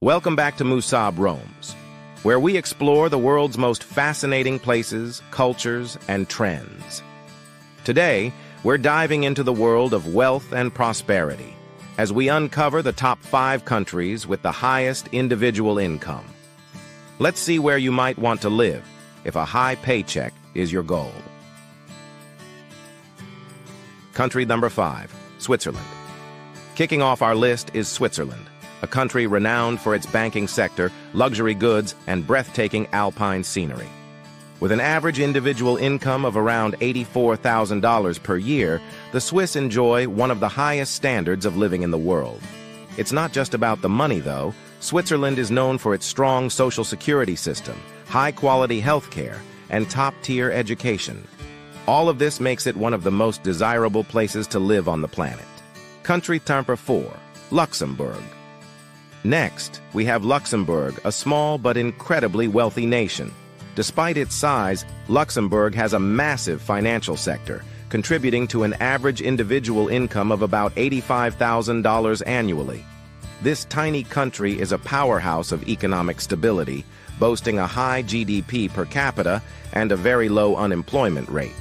Welcome back to Musab Roams, where we explore the world's most fascinating places, cultures, and trends. Today, we're diving into the world of wealth and prosperity as we uncover the top 5 countries with the highest individual income. Let's see where you might want to live if a high paycheck is your goal. Country number 5, Switzerland. Kicking off our list is Switzerland, a country renowned for its banking sector, luxury goods, and breathtaking alpine scenery. With an average individual income of around $84,000 per year, the Swiss enjoy one of the highest standards of living in the world. It's not just about the money, though. Switzerland is known for its strong social security system, high-quality healthcare, and top-tier education. All of this makes it one of the most desirable places to live on the planet. Country number 4, Luxembourg. Next, we have Luxembourg, a small but incredibly wealthy nation. Despite its size, Luxembourg has a massive financial sector, contributing to an average individual income of about $85,000 annually. This tiny country is a powerhouse of economic stability, boasting a high GDP per capita and a very low unemployment rate.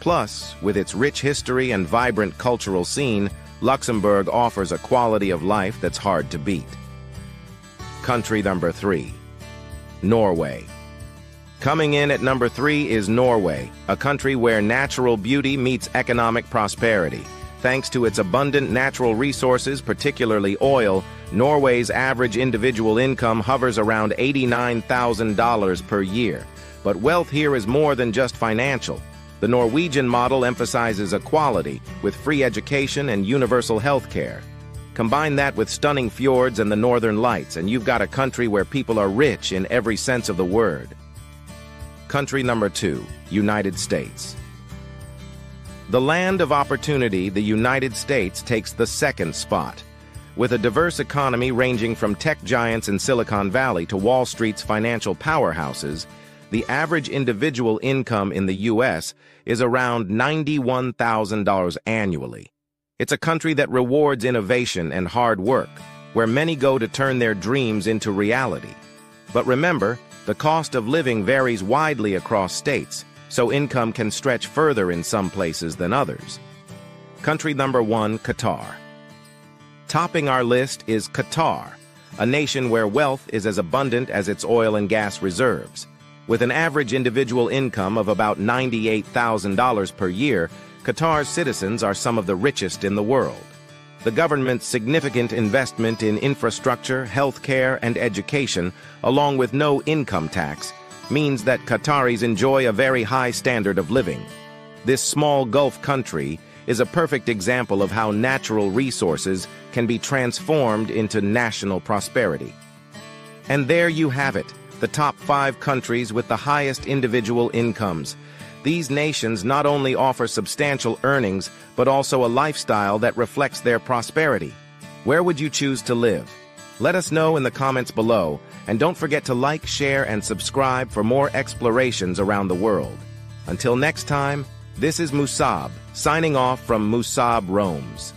Plus, with its rich history and vibrant cultural scene, Luxembourg offers a quality of life that's hard to beat. Country number 3, Norway. Coming in at number 3 is Norway, a country where natural beauty meets economic prosperity. Thanks to its abundant natural resources, particularly oil, Norway's average individual income hovers around $89,000 per year. But wealth here is more than just financial. The Norwegian model emphasizes equality, with free education and universal health care. Combine that with stunning fjords and the northern lights, and you've got a country where people are rich in every sense of the word. Country number 2, United States. The land of opportunity, the United States takes the second spot, with a diverse economy ranging from tech giants in Silicon Valley to Wall Street's financial powerhouses. The average individual income in the U.S. is around $91,000 annually. It's a country that rewards innovation and hard work, where many go to turn their dreams into reality. But remember, the cost of living varies widely across states, so income can stretch further in some places than others. Country number 1, Qatar. Topping our list is Qatar, a nation where wealth is as abundant as its oil and gas reserves. With an average individual income of about $98,000 per year, Qatar's citizens are some of the richest in the world. The government's significant investment in infrastructure, healthcare, and education, along with no income tax, means that Qataris enjoy a very high standard of living. This small Gulf country is a perfect example of how natural resources can be transformed into national prosperity. And there you have it, the top 5 countries with the highest individual incomes. These nations not only offer substantial earnings, but also a lifestyle that reflects their prosperity. Where would you choose to live? Let us know in the comments below, and don't forget to like, share, and subscribe for more explorations around the world. Until next time, this is Musab, signing off from Musab Roams.